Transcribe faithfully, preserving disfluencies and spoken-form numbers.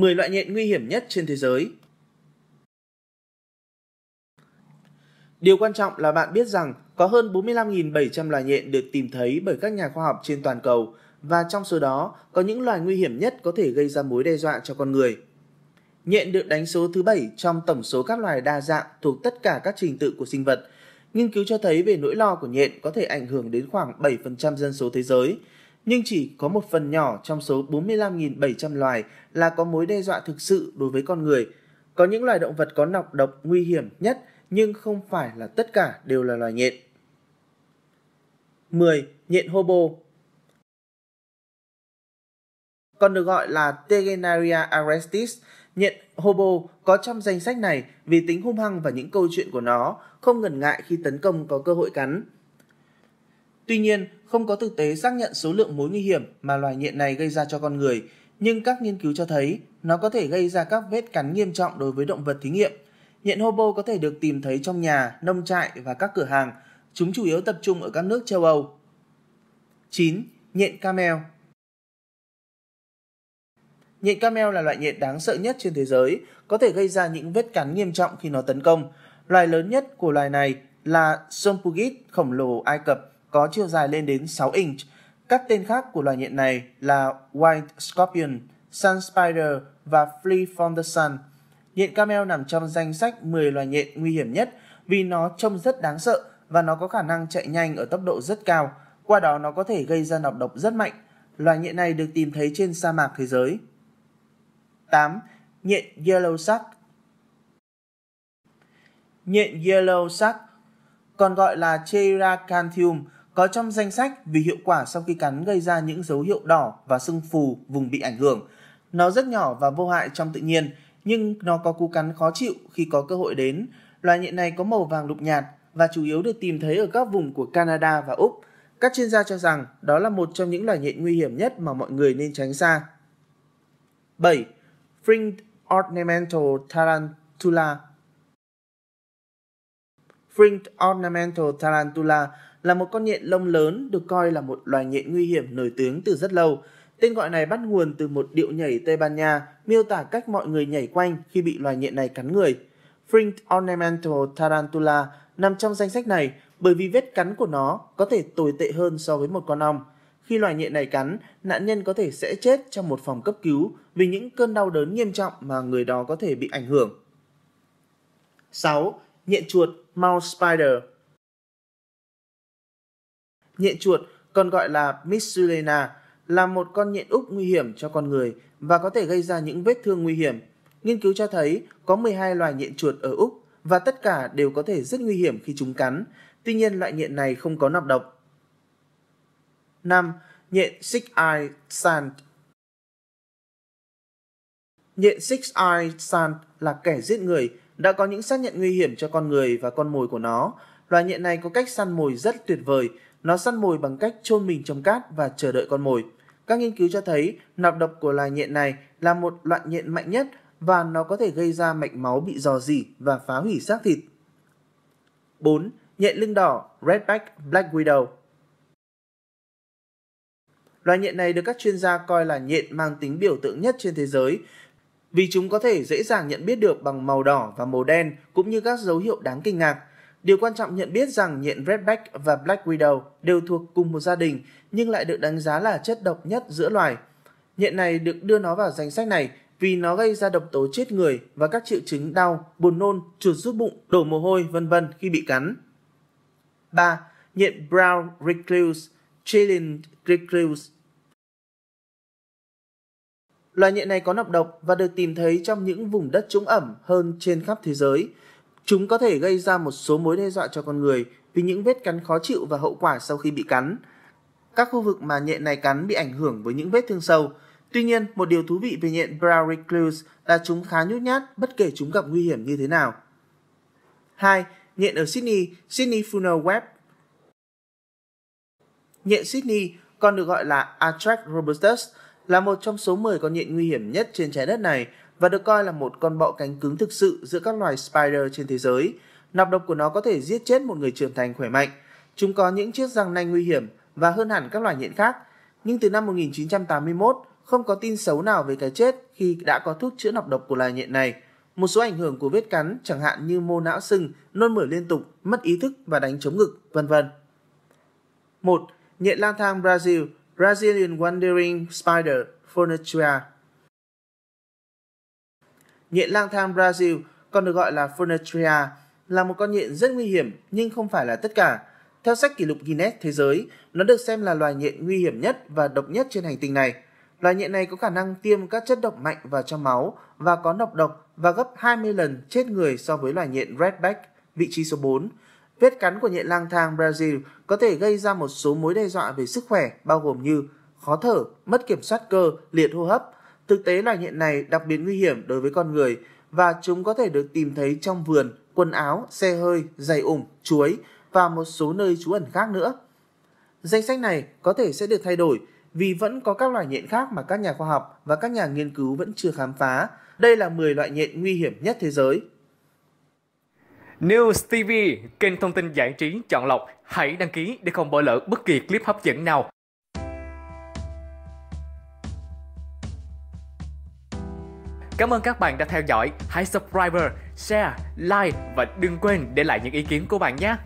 mười loại nhện nguy hiểm nhất trên thế giới. Điều quan trọng là bạn biết rằng có hơn bốn mươi lăm nghìn bảy trăm loài nhện được tìm thấy bởi các nhà khoa học trên toàn cầu, và trong số đó có những loài nguy hiểm nhất có thể gây ra mối đe dọa cho con người. Nhện được đánh số thứ bảy trong tổng số các loài đa dạng thuộc tất cả các trình tự của sinh vật. Nghiên cứu cho thấy về nỗi lo của nhện có thể ảnh hưởng đến khoảng bảy phần trăm dân số thế giới, nhưng chỉ có một phần nhỏ trong số bốn mươi lăm nghìn bảy trăm loài là có mối đe dọa thực sự đối với con người. Có những loài động vật có nọc độc nguy hiểm nhất, nhưng không phải là tất cả đều là loài nhện. mười. Nhện Hobo, còn được gọi là Tegenaria arrestis. Nhện Hobo có trong danh sách này vì tính hung hăng và những câu chuyện của nó, không ngần ngại khi tấn công có cơ hội cắn. Tuy nhiên, không có thực tế xác nhận số lượng mối nguy hiểm mà loài nhện này gây ra cho con người, nhưng các nghiên cứu cho thấy nó có thể gây ra các vết cắn nghiêm trọng đối với động vật thí nghiệm. Nhện Hobo có thể được tìm thấy trong nhà, nông trại và các cửa hàng. Chúng chủ yếu tập trung ở các nước châu Âu. chín. Nhện Camel. Nhện Camel là loại nhện đáng sợ nhất trên thế giới, có thể gây ra những vết cắn nghiêm trọng khi nó tấn công. Loài lớn nhất của loài này là Sompugit khổng lồ Ai Cập, có chiều dài lên đến sáu inch. Các tên khác của loài nhện này là White Scorpion, Sun Spider và Flea from the Sun. Nhện Camel nằm trong danh sách mười loài nhện nguy hiểm nhất vì nó trông rất đáng sợ và nó có khả năng chạy nhanh ở tốc độ rất cao, qua đó nó có thể gây ra nọc độc rất mạnh. Loài nhện này được tìm thấy trên sa mạc thế giới. tám. Nhện Yellow Sac. Nhện Yellow Sac, còn gọi là Chiracanthium, có trong danh sách vì hiệu quả sau khi cắn gây ra những dấu hiệu đỏ và sưng phù vùng bị ảnh hưởng. Nó rất nhỏ và vô hại trong tự nhiên, nhưng nó có cú cắn khó chịu khi có cơ hội đến. Loài nhện này có màu vàng lục nhạt và chủ yếu được tìm thấy ở các vùng của Canada và Úc. Các chuyên gia cho rằng đó là một trong những loài nhện nguy hiểm nhất mà mọi người nên tránh xa. bảy. Fringed Ornamental Tarantula. Fringed Ornamental Tarantula là một con nhện lông lớn được coi là một loài nhện nguy hiểm nổi tiếng từ rất lâu. Tên gọi này bắt nguồn từ một điệu nhảy Tây Ban Nha miêu tả cách mọi người nhảy quanh khi bị loài nhện này cắn người. Fringed Ornamental Tarantula nằm trong danh sách này bởi vì vết cắn của nó có thể tồi tệ hơn so với một con ong. Khi loài nhện này cắn, nạn nhân có thể sẽ chết trong một phòng cấp cứu vì những cơn đau đớn nghiêm trọng mà người đó có thể bị ảnh hưởng. sáu. Nhện chuột Mouse Spider. Nhện chuột, còn gọi là Missulena, là một con nhện Úc nguy hiểm cho con người và có thể gây ra những vết thương nguy hiểm. Nghiên cứu cho thấy có mười hai loài nhện chuột ở Úc và tất cả đều có thể rất nguy hiểm khi chúng cắn. Tuy nhiên, loại nhện này không có nọc độc. năm. Nhện Six-eyed Sand. Nhện Six-eyed Sand là kẻ giết người, đã có những xác nhận nguy hiểm cho con người và con mồi của nó. Loài nhện này có cách săn mồi rất tuyệt vời. Nó săn mồi bằng cách chôn mình trong cát và chờ đợi con mồi. Các nghiên cứu cho thấy nọc độc của loài nhện này là một loại nhện mạnh nhất và nó có thể gây ra mạch máu bị rò rỉ và phá hủy xác thịt. bốn. Nhện lưng đỏ Redback Black Widow. Loài nhện này được các chuyên gia coi là nhện mang tính biểu tượng nhất trên thế giới vì chúng có thể dễ dàng nhận biết được bằng màu đỏ và màu đen cũng như các dấu hiệu đáng kinh ngạc. Điều quan trọng nhận biết rằng nhện Redback và Black Widow đều thuộc cùng một gia đình nhưng lại được đánh giá là chất độc nhất giữa loài. Nhện này được đưa nó vào danh sách này vì nó gây ra độc tố chết người và các triệu chứng đau, buồn nôn, chuột rút bụng, đổ mồ hôi vân vân khi bị cắn. ba. Nhện Brown Recluse, Chilean Recluse. Loài nhện này có nọc độc và được tìm thấy trong những vùng đất trũng ẩm hơn trên khắp thế giới. Chúng có thể gây ra một số mối đe dọa cho con người vì những vết cắn khó chịu và hậu quả sau khi bị cắn. Các khu vực mà nhện này cắn bị ảnh hưởng với những vết thương sâu. Tuy nhiên, một điều thú vị về nhện Brown Recluse là chúng khá nhút nhát bất kể chúng gặp nguy hiểm như thế nào. hai. Nhện ở Sydney, Sydney Funnel Web. Nhện Sydney, còn được gọi là Atrax robustus, là một trong số mười con nhện nguy hiểm nhất trên trái đất này và được coi là một con bọ cánh cứng thực sự giữa các loài spider trên thế giới. Nọc độc của nó có thể giết chết một người trưởng thành khỏe mạnh. Chúng có những chiếc răng nanh nguy hiểm và hơn hẳn các loài nhện khác. Nhưng từ năm một nghìn chín trăm tám mươi mốt, không có tin xấu nào về cái chết khi đã có thuốc chữa nọc độc của loài nhện này. Một số ảnh hưởng của vết cắn chẳng hạn như mô não sưng, nôn mửa liên tục, mất ý thức và đánh chống ngực, vân vân. một. Nhện lang thang Brazil, Brazilian Wandering Spider, Phoneutria. Nhện lang thang Brazil, còn được gọi là Phoneutria, là một con nhện rất nguy hiểm nhưng không phải là tất cả. Theo sách kỷ lục Guinness thế giới, nó được xem là loài nhện nguy hiểm nhất và độc nhất trên hành tinh này. Loài nhện này có khả năng tiêm các chất độc mạnh vào trong máu và có nọc độc và gấp hai mươi lần chết người so với loài nhện Redback, vị trí số bốn. Vết cắn của nhện lang thang Brazil có thể gây ra một số mối đe dọa về sức khỏe bao gồm như khó thở, mất kiểm soát cơ, liệt hô hấp. Thực tế loài nhện này đặc biệt nguy hiểm đối với con người và chúng có thể được tìm thấy trong vườn, quần áo, xe hơi, giày ủng, chuối và một số nơi trú ẩn khác nữa. Danh sách này có thể sẽ được thay đổi vì vẫn có các loài nhện khác mà các nhà khoa học và các nhà nghiên cứu vẫn chưa khám phá. Đây là mười loại nhện nguy hiểm nhất thế giới. News ti vi, kênh thông tin giải trí chọn lọc. Hãy đăng ký để không bỏ lỡ bất kỳ clip hấp dẫn nào. Cảm ơn các bạn đã theo dõi. Hãy subscribe, share, like và đừng quên để lại những ý kiến của bạn nhé.